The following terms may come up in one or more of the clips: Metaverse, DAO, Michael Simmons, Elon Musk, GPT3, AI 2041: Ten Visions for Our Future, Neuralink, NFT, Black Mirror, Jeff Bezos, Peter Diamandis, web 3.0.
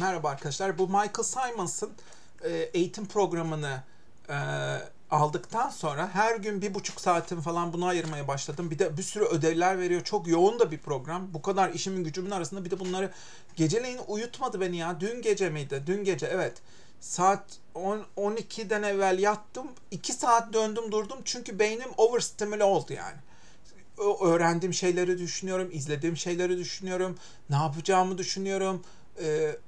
Merhaba arkadaşlar. Bu Michael Simmons'ın eğitim programını aldıktan sonra her gün 1,5 saatim falan buna ayırmaya başladım. Bir de bir sürü ödevler veriyor. Çok yoğun da bir program. Bu kadar işimin gücümün arasında bir de bunları geceleyin uyutmadı beni ya. Dün gece miydi? Dün gece, evet. Saat 12'den evvel yattım. 2 saat döndüm durdum. Çünkü beynim overstimüle oldu yani. Öğrendiğim şeyleri düşünüyorum. İzlediğim şeyleri düşünüyorum. Ne yapacağımı düşünüyorum.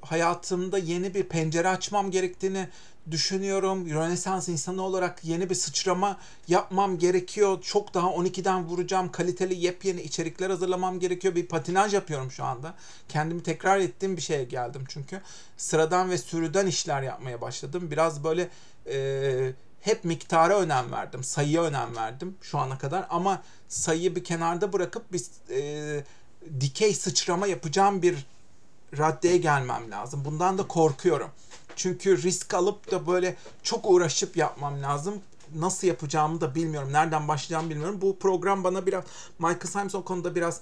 Hayatımda yeni bir pencere açmam gerektiğini düşünüyorum. Rönesans insanı olarak yeni bir sıçrama yapmam gerekiyor. Çok daha 12'den vuracağım. Kaliteli yepyeni içerikler hazırlamam gerekiyor. Bir patinaj yapıyorum şu anda. Kendimi tekrar ettiğim bir şeye geldim çünkü. Sıradan ve sürüden işler yapmaya başladım. Biraz böyle hep miktara önem verdim. Sayıya önem verdim şu ana kadar. Ama sayıyı bir kenarda bırakıp bir dikey sıçrama yapacağım bir raddeye gelmem lazım. Bundan da korkuyorum. Çünkü risk alıp da böyle çok uğraşıp yapmam lazım. Nasıl yapacağımı da bilmiyorum. Nereden başlayacağımı bilmiyorum. Bu program bana biraz, Michael Simmons o konuda biraz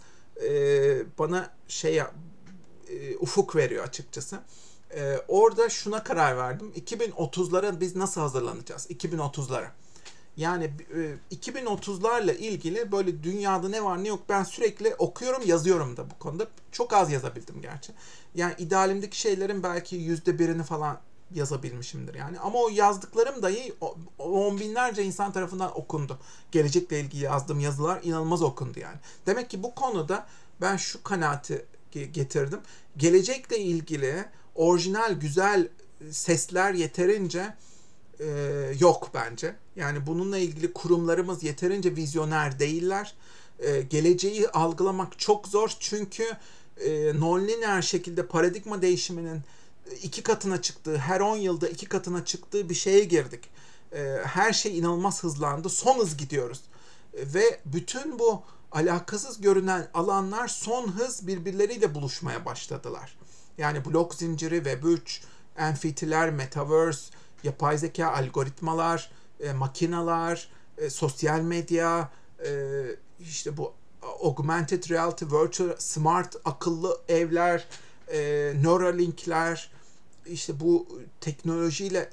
bana ufuk veriyor açıkçası. Orada şuna karar verdim. 2030'lara biz nasıl hazırlanacağız? 2030'lara. Yani 2030'larla ilgili böyle dünyada ne var ne yok ben sürekli okuyorum, yazıyorum da bu konuda. Çok az yazabildim gerçi. Yani idealimdeki şeylerin belki %1'ini falan yazabilmişimdir yani. Ama o yazdıklarım dahi on binlerce insan tarafından okundu. Gelecekle ilgili yazdığım yazılar inanılmaz okundu yani. Demek ki bu konuda ben şu kanaati getirdim. Gelecekle ilgili orijinal, güzel sesler yeterince yok bence. Yani bununla ilgili kurumlarımız yeterince vizyoner değiller. Geleceği algılamak çok zor çünkü non-linear şekilde paradigma değişiminin 2 katına çıktığı, her 10 yılda 2 katına çıktığı bir şeye girdik. Her şey inanılmaz hızlandı. Son hız gidiyoruz. Ve bütün bu alakasız görünen alanlar son hız birbirleriyle buluşmaya başladılar. Yani blok zinciri, web 3, NFT'ler, Metaverse, yapay zeka, algoritmalar, makineler, sosyal medya, işte bu augmented reality, virtual, smart, akıllı evler, Neuralinkler, işte bu teknolojiyle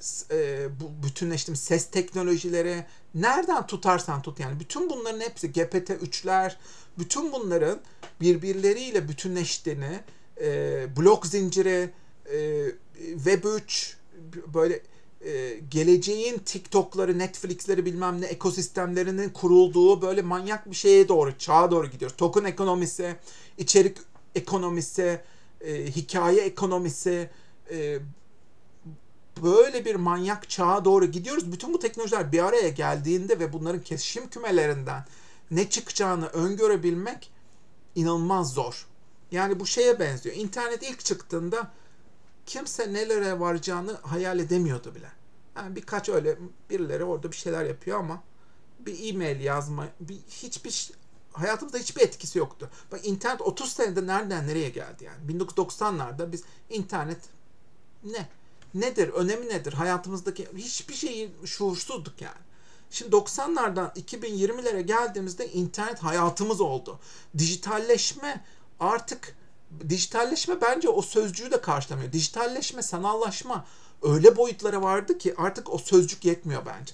bütünleştim, ses teknolojileri, nereden tutarsan tut yani bütün bunların hepsi GPT3'ler, bütün bunların birbirleriyle bütünleştiğini, blok zinciri, web 3, böyle geleceğin TikTok'ları, Netflix'leri bilmem ne ekosistemlerinin kurulduğu böyle manyak bir şeye doğru, çağa doğru gidiyoruz. Token ekonomisi, içerik ekonomisi, hikaye ekonomisi, böyle bir manyak çağa doğru gidiyoruz. Bütün bu teknolojiler bir araya geldiğinde ve bunların kesişim kümelerinden ne çıkacağını öngörebilmek inanılmaz zor. Yani bu şeye benziyor. İnternet ilk çıktığında kimse nelere varacağını hayal edemiyordu bile. Yani birkaç öyle birileri orada bir şeyler yapıyor ama bir e-mail yazma, hiçbir hayatımızda hiçbir etkisi yoktu. Bak internet 30 senede nereden nereye geldi yani. 1990'larda biz internet nedir, önemi nedir? Hayatımızdaki hiçbir şeyi şuursuzduk yani. Şimdi 90'lardan 2020'lere geldiğimizde internet hayatımız oldu. Dijitalleşme artık bence o sözcüğü de karşılamıyor. Dijitalleşme, sanallaşma öyle boyutlara vardı ki artık o sözcük yetmiyor bence.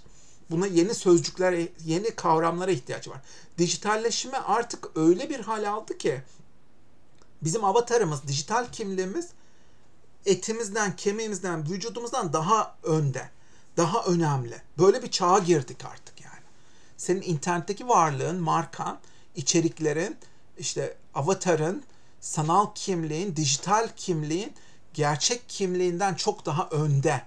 Buna yeni sözcüklere, yeni kavramlara ihtiyaç var. Dijitalleşme artık öyle bir hal aldı ki bizim avatarımız, dijital kimliğimiz etimizden, kemiğimizden, vücudumuzdan daha önde, daha önemli. Böyle bir çağa girdik artık yani. Senin internetteki varlığın, markan, içeriklerin, işte avatarın, sanal kimliğin, dijital kimliğin gerçek kimliğinden çok daha önde.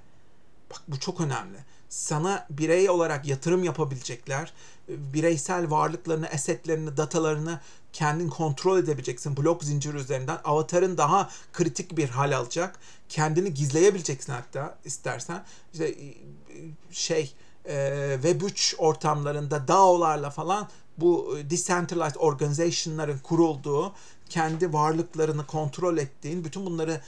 Bak bu çok önemli. Sana birey olarak yatırım yapabilecekler. Bireysel varlıklarını, esetlerini, datalarını kendin kontrol edebileceksin blok zinciri üzerinden. Avatarın daha kritik bir hal alacak. Kendini gizleyebileceksin hatta istersen. İşte Web3 ortamlarında DAO'larla falan bu decentralized organization'ların kurulduğu, kendi varlıklarını kontrol ettiğin, bütün bunları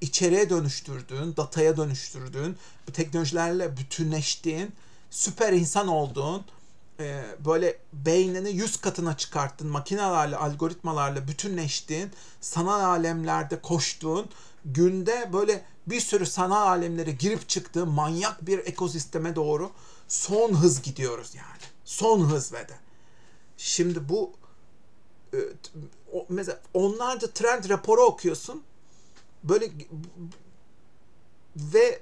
içeriğe dönüştürdüğün, dataya dönüştürdüğün, bu teknolojilerle bütünleştiğin, süper insan olduğun böyle beynini 100 katına çıkarttın, makinelerle, algoritmalarla bütünleştiğin, sanal alemlerde koştuğun, günde böyle bir sürü sanal alemlere girip çıktığı manyak bir ekosisteme doğru son hız gidiyoruz yani. Son hız ve de. Şimdi bu mesela onlarca trend raporu okuyorsun böyle ve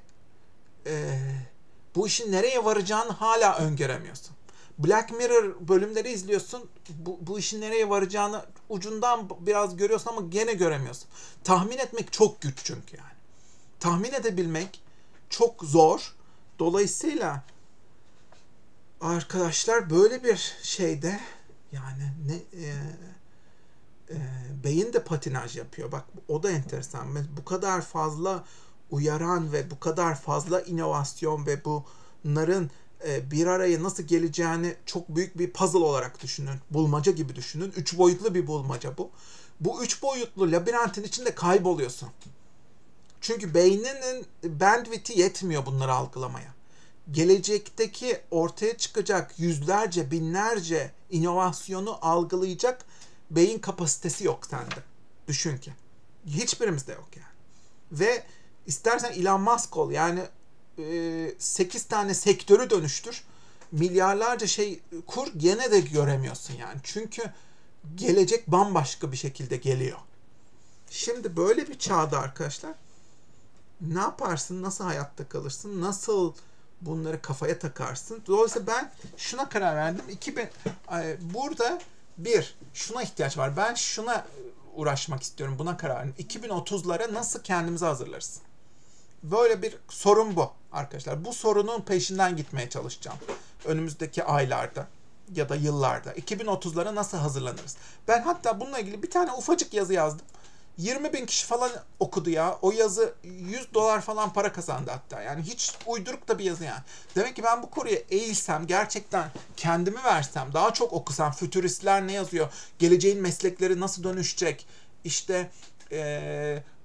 bu işin nereye varacağını hala öngöremiyorsun. Black Mirror bölümleri izliyorsun. Bu işin nereye varacağını ucundan biraz görüyorsun ama gene göremiyorsun. Tahmin etmek çok güç çünkü yani. Tahmin edebilmek çok zor. Dolayısıyla arkadaşlar böyle bir şeyde yani beyin de patinaj yapıyor. Bak o da enteresan. Bu kadar fazla uyaran ve bu kadar fazla inovasyon ve bunların bir araya nasıl geleceğini çok büyük bir puzzle olarak düşünün. Bulmaca gibi düşünün. 3 boyutlu bir bulmaca bu. Bu 3 boyutlu labirentin içinde kayboluyorsun. Çünkü beyninin bandwidth'i yetmiyor bunları algılamaya. Gelecekteki ortaya çıkacak yüzlerce, binlerce inovasyonu algılayacak beyin kapasitesi yok sende. Düşün ki. Hiçbirimizde yok yani. Ve istersen Elon Musk ol yani 8 tane sektörü dönüştür. Milyarlarca şey kur gene de göremiyorsun yani. Çünkü gelecek bambaşka bir şekilde geliyor. Şimdi böyle bir çağda arkadaşlar ne yaparsın? Nasıl hayatta kalırsın? Nasıl bunları kafaya takarsın? Dolayısıyla ben şuna karar verdim. Burada bir şuna ihtiyaç var. Ben şuna uğraşmak istiyorum. Buna karar verdim. 2030'lara nasıl kendimizi hazırlarız? Böyle bir sorun bu arkadaşlar. Bu sorunun peşinden gitmeye çalışacağım. Önümüzdeki aylarda ya da yıllarda. 2030'lara nasıl hazırlanırız? Ben hatta bununla ilgili bir tane ufacık yazı yazdım. 20.000 kişi falan okudu ya. O yazı $100 falan para kazandı hatta. Yani hiç uyduruk da bir yazı yani. Demek ki ben bu konuya eğilsem, gerçekten kendimi versem, daha çok okusam, fütüristler ne yazıyor, geleceğin meslekleri nasıl dönüşecek, işte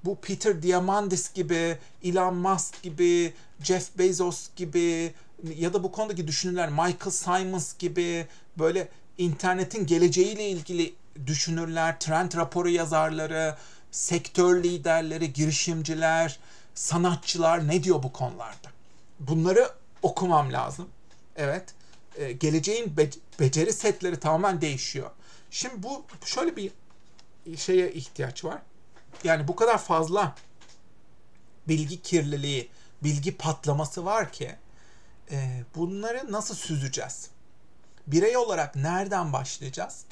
bu Peter Diamandis gibi, Elon Musk gibi, Jeff Bezos gibi ya da bu konudaki düşünürler Michael Simmons gibi böyle internetin geleceğiyle ilgili düşünürler, trend raporu yazarları, sektör liderleri, girişimciler, sanatçılar ne diyor bu konularda? Bunları okumam lazım. Evet, geleceğin beceri setleri tamamen değişiyor. Şimdi bu şöyle bir şeye ihtiyaç var. Yani bu kadar fazla bilgi kirliliği, bilgi patlaması var ki bunları nasıl süzeceğiz? Birey olarak nereden başlayacağız?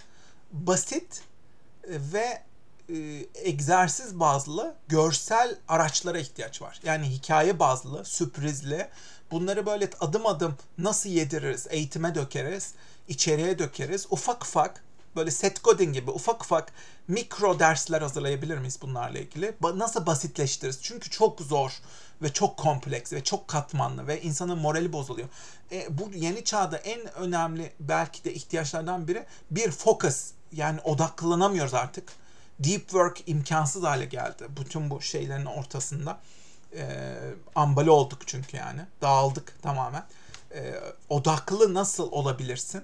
Basit ve egzersiz bazlı görsel araçlara ihtiyaç var. Yani hikaye bazlı, sürprizli. Bunları böyle adım adım nasıl yediririz? Eğitime dökeriz, içeriye dökeriz. Ufak ufak böyle set coding gibi ufak ufak mikro dersler hazırlayabilir miyiz bunlarla ilgili? Nasıl basitleştiririz? Çünkü çok zor ve çok kompleks ve çok katmanlı ve insanın morali bozuluyor. Bu yeni çağda en önemli belki de ihtiyaçlardan biri bir focus. Yani odaklanamıyoruz artık. Deep work imkansız hale geldi. Bütün bu şeylerin ortasında. Ambale olduk çünkü yani. Dağıldık tamamen. Odaklı nasıl olabilirsin?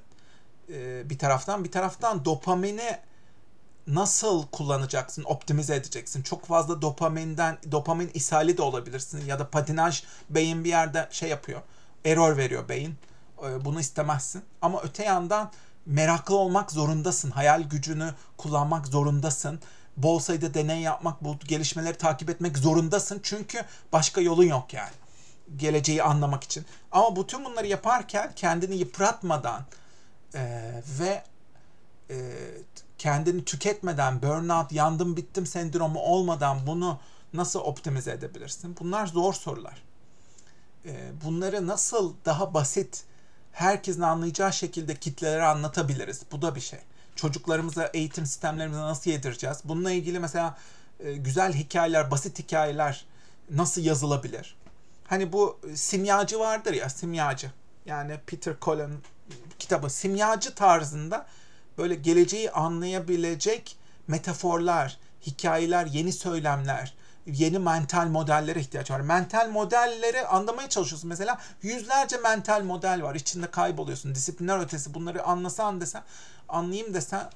Bir taraftan dopamini nasıl kullanacaksın, optimize edeceksin? Çok fazla dopamin ishali de olabilirsin ya da patinaj, beyin bir yerde şey yapıyor, error veriyor beyin. Bunu istemezsin. Ama öte yandan meraklı olmak zorundasın. Hayal gücünü kullanmak zorundasın. Bol sayıda deney yapmak, bu gelişmeleri takip etmek zorundasın. Çünkü başka yolun yok yani. Geleceği anlamak için. Ama bütün bunları yaparken kendini yıpratmadan ve kendini tüketmeden, burnout, yandım bittim sendromu olmadan bunu nasıl optimize edebilirsin? Bunlar zor sorular. Bunları nasıl daha basit, herkesin anlayacağı şekilde kitlelere anlatabiliriz? Bu da bir şey. Çocuklarımıza, eğitim sistemlerimize nasıl yedireceğiz? Bununla ilgili mesela güzel hikayeler, basit hikayeler nasıl yazılabilir? Hani bu simyacı vardır ya, simyacı. Yani Peter Coelho'nun kitabı, simyacı tarzında böyle geleceği anlayabilecek metaforlar, hikayeler, yeni söylemler, yeni mental modellere ihtiyaç var. Mental modelleri anlamaya çalışıyorsun. Mesela yüzlerce mental model var. İçinde kayboluyorsun. Disipliner ötesi, bunları anlasan desen, anlayayım desen,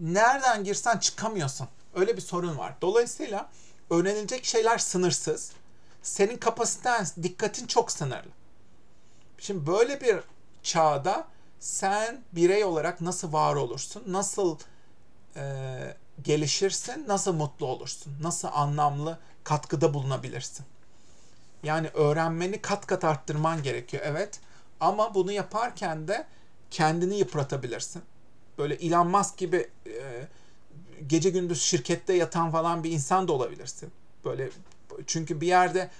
nereden girsen çıkamıyorsun. Öyle bir sorun var. Dolayısıyla öğrenilecek şeyler sınırsız. Senin kapasiten, dikkatin çok sınırlı. Şimdi böyle bir çağda sen birey olarak nasıl var olursun? Nasıl gelişirsin? Nasıl mutlu olursun? Nasıl anlamlı katkıda bulunabilirsin? Yani öğrenmeni kat kat arttırman gerekiyor. Evet. Ama bunu yaparken de kendini yıpratabilirsin. Böyle Elon Musk gibi gece gündüz şirkette yatan falan bir insan da olabilirsin. Böyle, çünkü bir yerde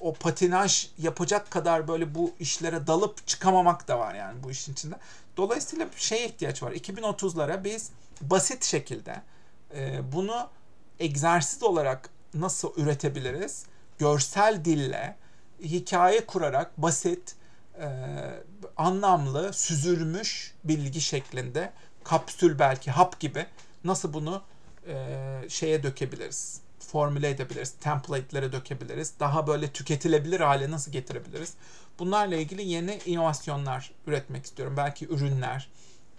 o patinaj yapacak kadar böyle bu işlere dalıp çıkamamak da var yani bu işin içinde. Dolayısıyla bir şeye ihtiyaç var. 2030'lara biz basit şekilde bunu egzersiz olarak nasıl üretebiliriz? Görsel dille, hikaye kurarak basit, anlamlı, süzülmüş bilgi şeklinde, kapsül belki hap gibi nasıl bunu şeye dökebiliriz? Formüle edebiliriz, template'lere dökebiliriz. Daha böyle tüketilebilir hale nasıl getirebiliriz? Bunlarla ilgili yeni inovasyonlar üretmek istiyorum. Belki ürünler,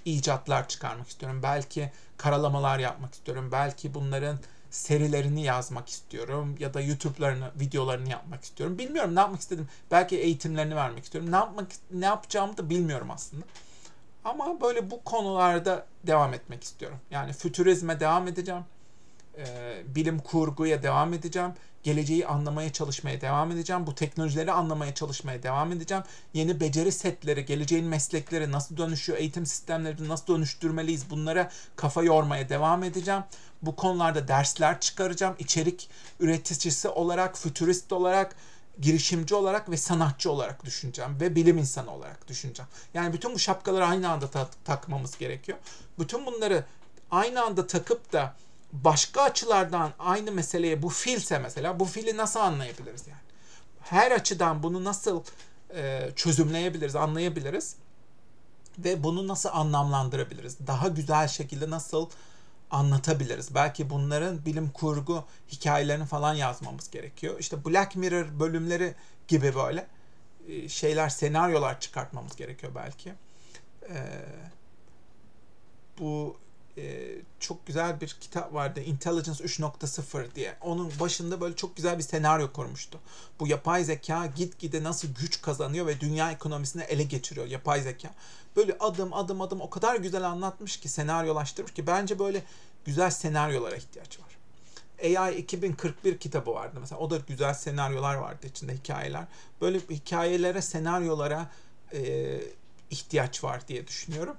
icatlar çıkarmak istiyorum. Belki karalamalar yapmak istiyorum. Belki bunların serilerini yazmak istiyorum. Ya da YouTube'larını, videolarını yapmak istiyorum. Bilmiyorum ne yapmak istedim. Belki eğitimlerini vermek istiyorum. Ne yapacağımı da bilmiyorum aslında. Ama böyle bu konularda devam etmek istiyorum. Yani fütürizme devam edeceğim. Bilim kurguya devam edeceğim. Geleceği anlamaya çalışmaya devam edeceğim. Bu teknolojileri anlamaya çalışmaya devam edeceğim. Yeni beceri setleri, geleceğin meslekleri nasıl dönüşüyor, eğitim sistemlerini nasıl dönüştürmeliyiz, bunlara kafa yormaya devam edeceğim. Bu konularda dersler çıkaracağım. İçerik üreticisi olarak, fütürist olarak, girişimci olarak ve sanatçı olarak düşüneceğim ve bilim insanı olarak düşüneceğim. Yani bütün bu şapkaları aynı anda takmamız gerekiyor. Bütün bunları aynı anda takıp da başka açılardan aynı meseleye, bu filse mesela, bu fili nasıl anlayabiliriz yani? Her açıdan bunu nasıl çözümleyebiliriz, anlayabiliriz ve bunu nasıl anlamlandırabiliriz? Daha güzel şekilde nasıl anlatabiliriz? Belki bunların bilim kurgu hikayelerini falan yazmamız gerekiyor. İşte Black Mirror bölümleri gibi böyle şeyler, senaryolar çıkartmamız gerekiyor belki. Bu çok güzel bir kitap vardı, Intelligence 3.0 diye. Onun başında böyle çok güzel bir senaryo kurmuştu. Bu yapay zeka gitgide nasıl güç kazanıyor ve dünya ekonomisini ele geçiriyor yapay zeka. Böyle adım adım adım o kadar güzel anlatmış ki, senaryolaştırmış ki, bence böyle güzel senaryolara ihtiyaç var. AI 2041 kitabı vardı mesela. O da güzel senaryolar vardı içinde, hikayeler. Böyle hikayelere, senaryolara ihtiyaç var diye düşünüyorum.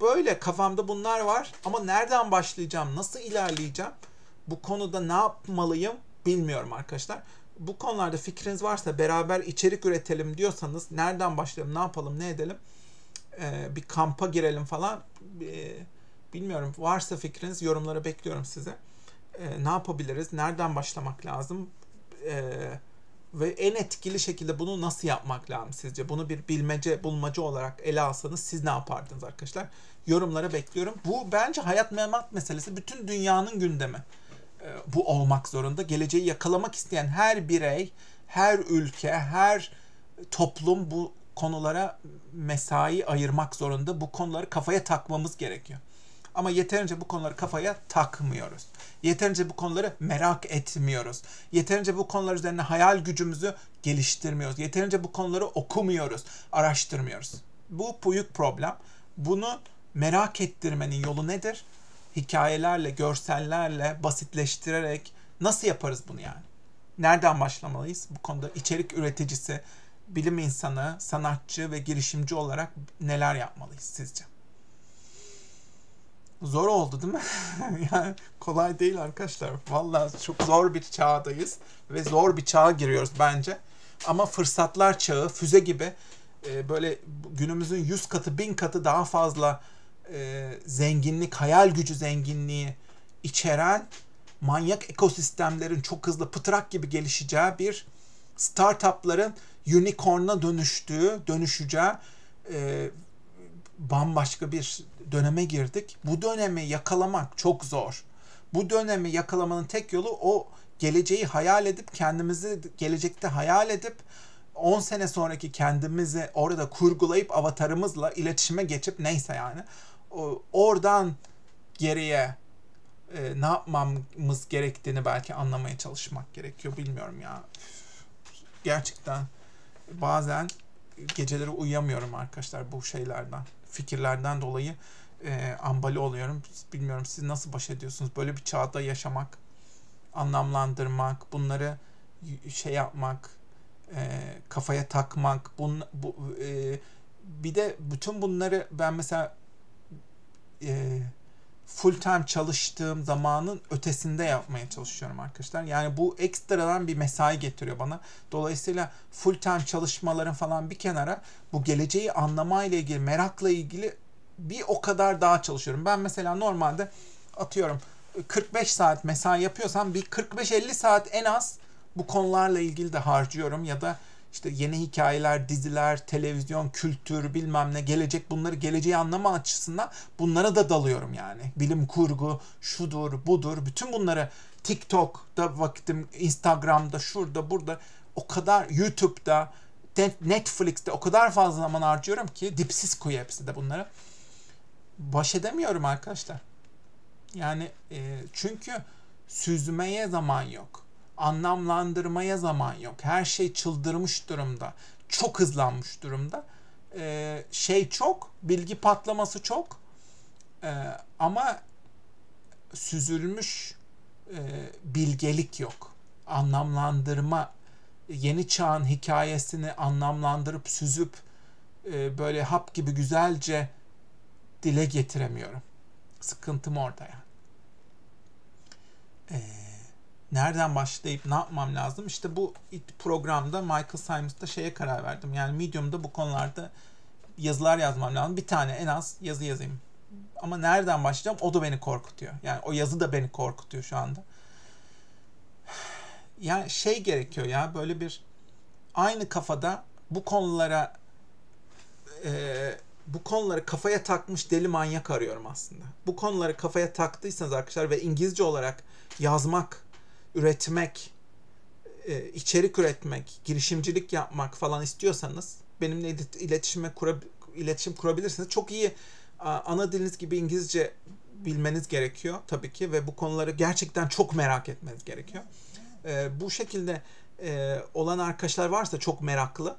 Böyle kafamda bunlar var ama nereden başlayacağım, nasıl ilerleyeceğim, bu konuda ne yapmalıyım bilmiyorum arkadaşlar. Bu konularda fikriniz varsa, beraber içerik üretelim diyorsanız, nereden başlayalım, ne yapalım, ne edelim, bir kampa girelim falan, bilmiyorum, varsa fikriniz, yorumlara bekliyorum size. Ne yapabiliriz, nereden başlamak lazım ve en etkili şekilde bunu nasıl yapmak lazım sizce? Bunu bir bilmece, bulmaca olarak ele alsanız siz ne yapardınız arkadaşlar? Yorumlara bekliyorum. Bu bence hayat memat meselesi. Bütün dünyanın gündemi bu olmak zorunda. Geleceği yakalamak isteyen her birey, her ülke, her toplum bu konulara mesai ayırmak zorunda. Bu konuları kafaya takmamız gerekiyor. Ama yeterince bu konuları kafaya takmıyoruz. Yeterince bu konuları merak etmiyoruz. Yeterince bu konular üzerine hayal gücümüzü geliştirmiyoruz. Yeterince bu konuları okumuyoruz, araştırmıyoruz. Bu büyük problem. Bunu merak ettirmenin yolu nedir? Hikayelerle, görsellerle, basitleştirerek nasıl yaparız bunu yani? Nereden başlamalıyız? Bu konuda içerik üreticisi, bilim insanı, sanatçı ve girişimci olarak neler yapmalıyız sizce? Zor oldu değil mi? Yani kolay değil arkadaşlar. Vallahi çok zor bir çağdayız ve zor bir çağa giriyoruz bence. Ama fırsatlar çağı, füze gibi böyle günümüzün 100 katı, 1000 katı daha fazla zenginlik, hayal gücü zenginliği içeren manyak ekosistemlerin çok hızlı pıtrak gibi gelişeceği, bir startupların unicorn'a dönüşeceği bambaşka bir döneme girdik. Bu dönemi yakalamak çok zor. Bu dönemi yakalamanın tek yolu o geleceği hayal edip, kendimizi gelecekte hayal edip 10 sene sonraki kendimizi orada kurgulayıp avatarımızla iletişime geçip, neyse yani oradan geriye ne yapmamız gerektiğini belki anlamaya çalışmak gerekiyor. Bilmiyorum ya. Gerçekten bazen geceleri uyuyamıyorum arkadaşlar bu şeylerden, fikirlerden dolayı ambali oluyorum. Bilmiyorum siz nasıl baş ediyorsunuz? Böyle bir çağda yaşamak, anlamlandırmak, bunları şey yapmak, kafaya takmak. Bir de bütün bunları ben mesela full time çalıştığım zamanın ötesinde yapmaya çalışıyorum arkadaşlar. Yani bu ekstradan bir mesai getiriyor bana. Dolayısıyla full time çalışmaların falan bir kenara, bu geleceği anlamayla ilgili, merakla ilgili bir o kadar daha çalışıyorum. Ben mesela normalde atıyorum 45 saat mesai yapıyorsam bir 45-50 saat en az bu konularla ilgili de harcıyorum. Ya da işte yeni hikayeler, diziler, televizyon, kültür, bilmem ne, gelecek, bunları, geleceği anlama açısından bunlara da dalıyorum yani. Bilim kurgu, şudur, budur, bütün bunları TikTok'da vaktim, Instagram'da, şurada, burada, o kadar, YouTube'da, Netflix'te o kadar fazla zaman harcıyorum ki dipsiz kuyu hepsi de bunları. Baş edemiyorum arkadaşlar. Yani çünkü süzmeye zaman yok. Anlamlandırmaya zaman yok. Her şey çıldırmış durumda. Çok hızlanmış durumda. Şey çok, bilgi patlaması çok. Ama süzülmüş bilgelik yok. Anlamlandırma, yeni çağın hikayesini anlamlandırıp süzüp böyle hap gibi güzelce dile getiremiyorum. Sıkıntım orada yani. Nereden başlayıp ne yapmam lazım? İşte bu programda Michael Simmons'ta şeye karar verdim. Yani Medium'da bu konularda yazılar yazmam lazım. Bir tane en az yazı yazayım. Ama nereden başlayacağım? O da beni korkutuyor. Yani o yazı da beni korkutuyor şu anda. Yani şey gerekiyor ya, böyle bir aynı kafada bu konulara bu konuları kafaya takmış deli manyak arıyorum aslında. Bu konuları kafaya taktıysanız arkadaşlar ve İngilizce olarak yazmak, üretmek, içerik üretmek, girişimcilik yapmak falan istiyorsanız benimle iletişim kurabilirsiniz. Çok iyi ana diliniz gibi İngilizce bilmeniz gerekiyor tabii ki ve bu konuları gerçekten çok merak etmeniz gerekiyor. Bu şekilde olan arkadaşlar varsa çok meraklı,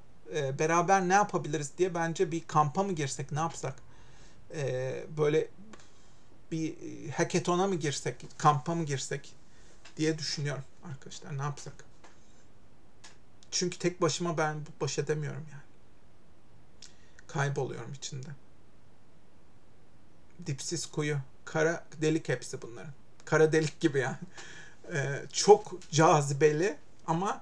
beraber ne yapabiliriz diye bence bir kampa mı girsek, ne yapsak? Böyle bir hackathon'a mı girsek, kampa mı girsek diye düşünüyorum arkadaşlar. Ne yapsak? Çünkü tek başıma ben baş edemiyorum yani. Kayboluyorum içinde. Dipsiz kuyu. Kara delik hepsi bunların. Kara delik gibi yani. Çok cazibeli ama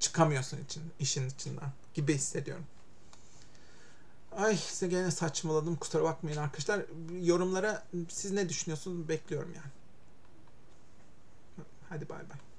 çıkamıyorsun işin içinden gibi hissediyorum. Ay, size gene saçmaladım. Kusura bakmayın arkadaşlar. Yorumlara siz ne düşünüyorsunuz bekliyorum yani. Hadi bay bay.